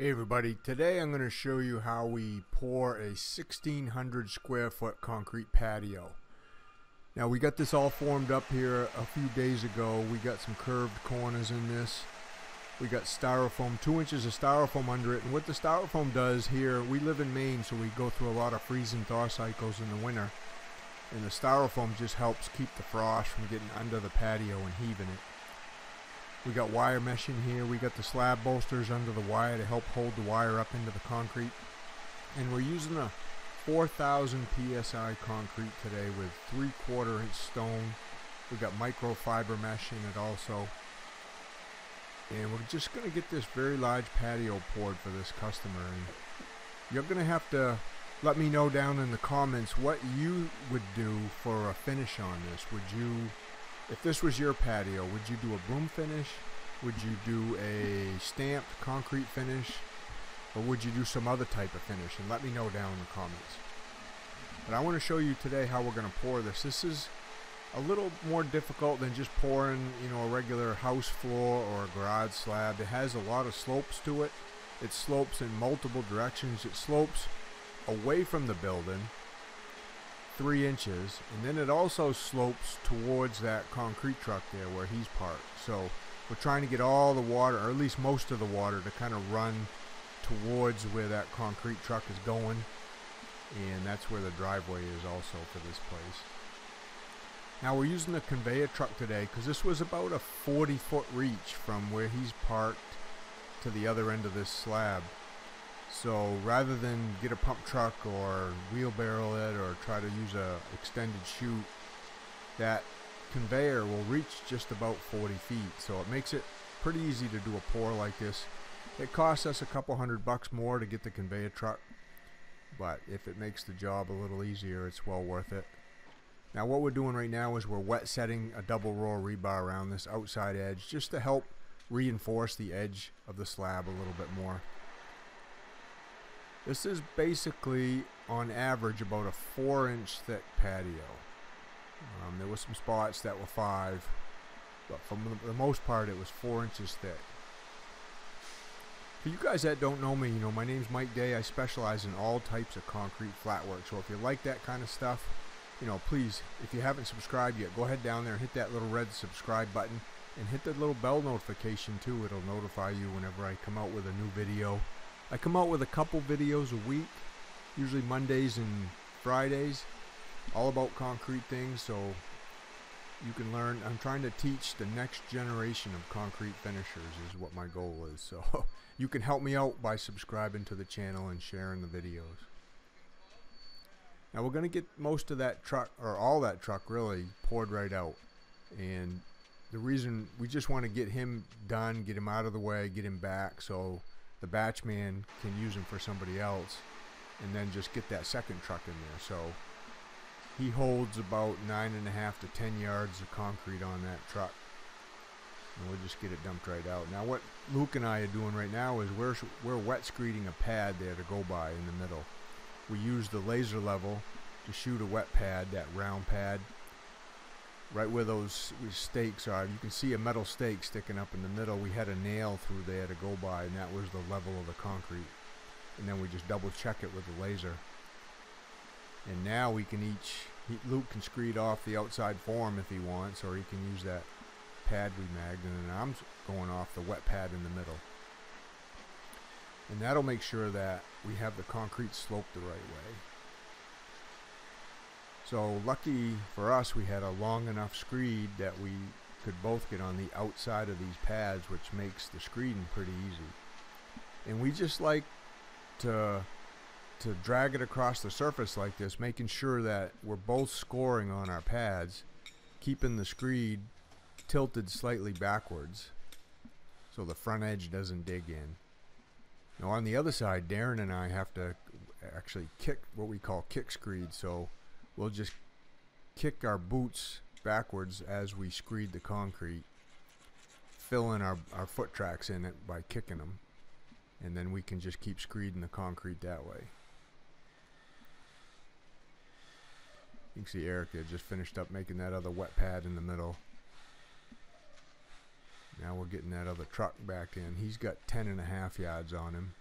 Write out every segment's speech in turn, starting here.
Hey everybody, today I'm going to show you how we pour a 1,600 square foot concrete patio. Now we got this all formed up here a few days ago. We got some curved corners in this. We got styrofoam, 2 inches of styrofoam under it. And what the styrofoam does here, we live in Maine, so we go through a lot of freeze and thaw cycles in the winter. And the styrofoam just helps keep the frost from getting under the patio and heaving it. We got wire mesh in here. We got the slab bolsters under the wire to help hold the wire up into the concrete. And we're using a 4,000 PSI concrete today with 3/4 inch stone. We got microfiber mesh in it also. And we're just going to get this very large patio poured for this customer. And you're going to have to let me know down in the comments what you would do for a finish on this. If this was your patio, would you do a broom finish? Would you do a stamped concrete finish? Or would you do some other type of finish? And let me know down in the comments. But I want to show you today how we're going to pour this. This is a little more difficult than just pouring, you know, a regular house floor or a garage slab. It has a lot of slopes to it. It slopes in multiple directions. It slopes away from the building 3 inches, and then it also slopes towards that concrete truck there where he's parked. So we're trying to get all the water, or at least most of the water, to kind of run towards where that concrete truck is going, and that's where the driveway is also for this place. Now we're using the conveyor truck today because this was about a 40-foot reach from where he's parked to the other end of this slab. So rather than get a pump truck or wheelbarrow it or try to use a extended chute, that conveyor will reach just about 40 feet. So it makes it pretty easy to do a pour like this. It costs us a couple $100 more to get the conveyor truck, but if it makes the job a little easier, it's well worth it. Now what we're doing right now is we're wet setting a double row rebar around this outside edge just to help reinforce the edge of the slab a little bit more. This is basically, on average, about a 4-inch thick patio. There were some spots that were 5, but for the most part it was 4 inches thick. For you guys that don't know me, you know, my name's Mike Day. I specialize in all types of concrete flat work. So if you like that kind of stuff, you know, please, if you haven't subscribed yet, go ahead down there and hit that little red subscribe button, and hit that little bell notification too. It'll notify you whenever I come out with a new video. I come out with a couple videos a week, usually Mondays and Fridays, all about concrete things, so you can learn. I'm trying to teach the next generation of concrete finishers is what my goal is, so you can help me out by subscribing to the channel and sharing the videos. Now we're going to get most of that truck, or all that truck really, poured right out, and the reason we just want to get him done, get him out of the way, get him back, so the batch man can use them for somebody else, and then just get that second truck in there. So he holds about 9.5 to 10 yards of concrete on that truck, and we'll just get it dumped right out. Now what Luke and I are doing right now is we're wet screeding a pad there to go by in the middle. We use the laser level to shoot a wet pad, that round pad, right where those stakes are. You can see a metal stake sticking up in the middle. We had a nail through there to go by, and that was the level of the concrete. And then we just double check it with the laser. And now we can Luke can screed off the outside form if he wants, or he can use that pad we magged, and then I'm going off the wet pad in the middle. And that'll make sure that we have the concrete sloped the right way. So lucky for us, we had a long enough screed that we could both get on the outside of these pads, which makes the screeding pretty easy. And we just like to drag it across the surface like this, making sure that we're both scoring on our pads, keeping the screed tilted slightly backwards so the front edge doesn't dig in. Now on the other side, Darren and I have to actually kick what we call kick screed, so we'll just kick our boots backwards as we screed the concrete, filling our foot tracks in it by kicking them, and then we can just keep screeding the concrete that way. You can see Eric there just finished up making that other wet pad in the middle. Now we're getting that other truck back in. He's got 10.5 yards on him.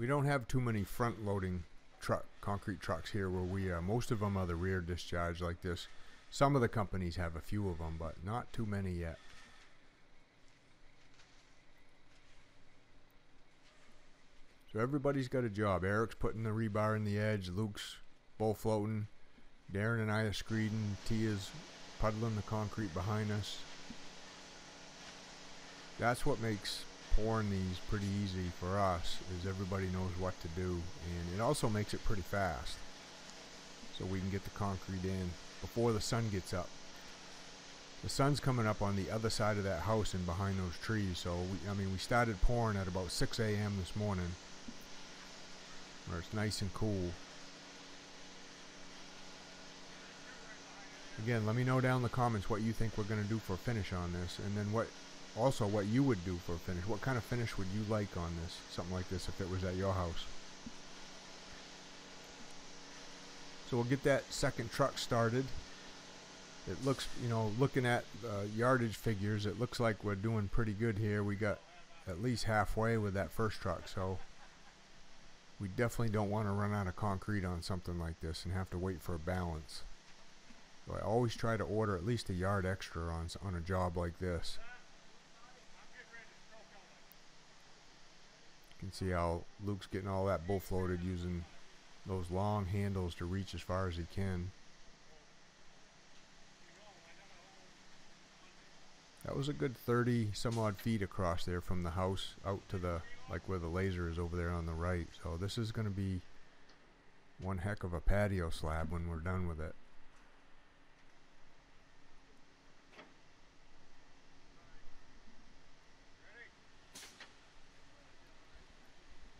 We don't have too many front loading concrete trucks here where we are. Most of them are the rear discharge like this. Some of the companies have a few of them, but not too many yet. So everybody's got a job. Eric's putting the rebar in the edge. Luke's bowl floating. Darren and I are screeding. Tia's puddling the concrete behind us. That's what makes pouring these pretty easy for us, is everybody knows what to do, and it also makes it pretty fast. So we can get the concrete in before the sun gets up. The sun's coming up on the other side of that house and behind those trees, so we started pouring at about 6 a.m. this morning, where it's nice and cool. Again, let me know down in the comments what you think we're going to do for a finish on this, and then what you would do for a finish. What kind of finish would you like on this? Something like this, if it was at your house. So we'll get that second truck started. It looks, looking at yardage figures, it looks like we're doing pretty good here. We got at least halfway with that first truck, so we definitely don't want to run out of concrete on something like this and have to wait for a balance. So I always try to order at least a yard extra on a job like this. You can see how Luke's getting all that bull floated using those long handles to reach as far as he can. That was a good 30 some odd feet across there from the house out to the, like where the laser is over there on the right. So this is going to be one heck of a patio slab when we're done with it.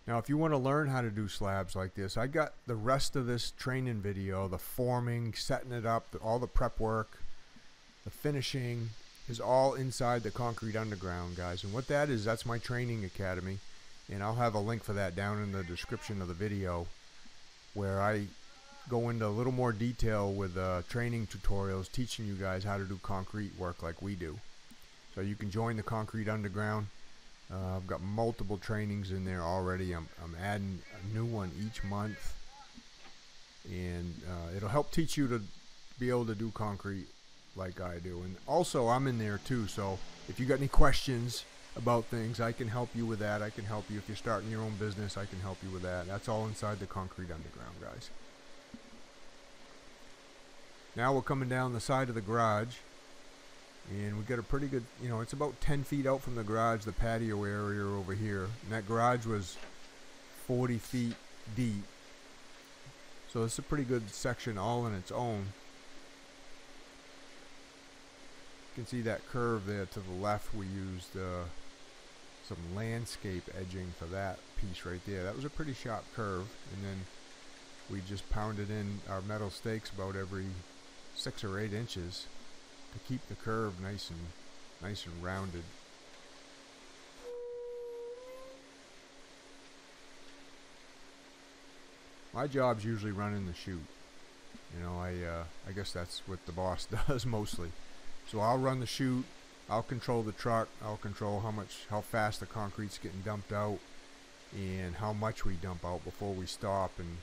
Now if you want to learn how to do slabs like this, I got the rest of this training video, the forming, setting it up, all the prep work, the finishing, is all inside the Concrete Underground, guys. And what that is, that's my training academy, and I'll have a link for that down in the description of the video, where I go into a little more detail with training tutorials teaching you guys how to do concrete work like we do. So you can join the Concrete Underground. I've got multiple trainings in there already. I'm adding a new one each month, and it'll help teach you to be able to do concrete like I do. And also I'm in there too, so if you got any questions about things, I can help you with that. I can help you if you're starting your own business. I can help you with that. That's all inside the Concrete Underground, guys. Now we're coming down the side of the garage. And we got a pretty good, it's about 10 feet out from the garage, the patio area over here. And that garage was 40 feet deep. So it's a pretty good section all on its own. You can see that curve there to the left. We used some landscape edging for that piece right there. That was a pretty sharp curve. And then we just pounded in our metal stakes about every 6 or 8 inches. To keep the curve nice and rounded. My job's usually running the chute. I guess that's what the boss does mostly. So I'll run the chute. I'll control the truck. I'll control how fast the concrete's getting dumped out, and how much we dump out before we stop and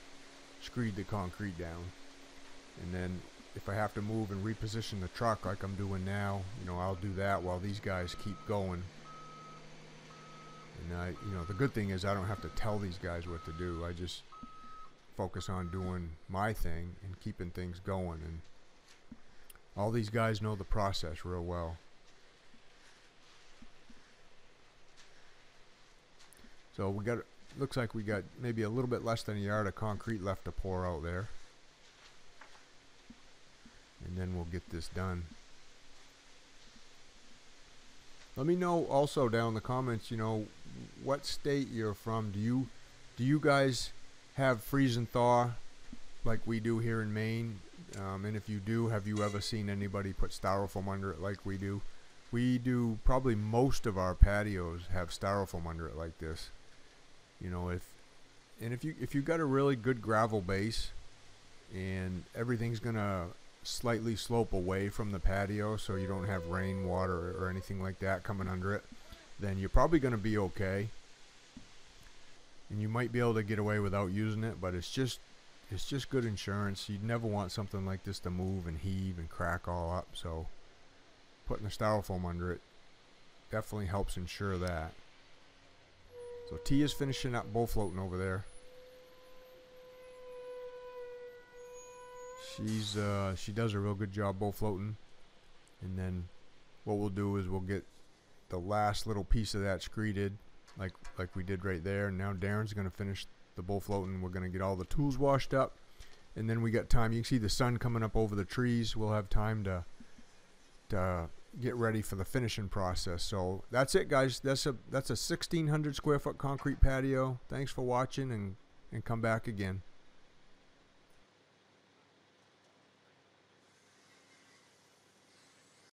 screed the concrete down. And then, if I have to move and reposition the truck like I'm doing now, I'll do that while these guys keep going. And the good thing is I don't have to tell these guys what to do. I just focus on doing my thing and keeping things going. And all these guys know the process real well. So looks like we got maybe a little bit less than a yard of concrete left to pour out there. And then we'll get this done. Let me know also down in the comments, what state you're from. Do you guys have freeze and thaw like we do here in Maine? And if you do, have you ever seen anybody put styrofoam under it like we do? We do, probably most of our patios have styrofoam under it like this. If you got a really good gravel base and everything's gonna slightly slope away from the patio, so you don't have rain, water, or anything like that coming under it, then you're probably going to be okay. and you might be able to get away without using it, but it's just good insurance. You'd never want something like this to move and heave and crack all up, so putting the styrofoam under it definitely helps ensure that. So T is finishing up bow floating over there. She's she does a real good job bow floating, and then what we'll do is we'll get the last little piece of that screeded like we did right there, and now Darren's gonna finish the bow floating. We're gonna get all the tools washed up, and then we got time. You can see the sun coming up over the trees. We'll have time to get ready for the finishing process. So that's it, guys. That's a 1,600 square foot concrete patio. Thanks for watching, and come back again.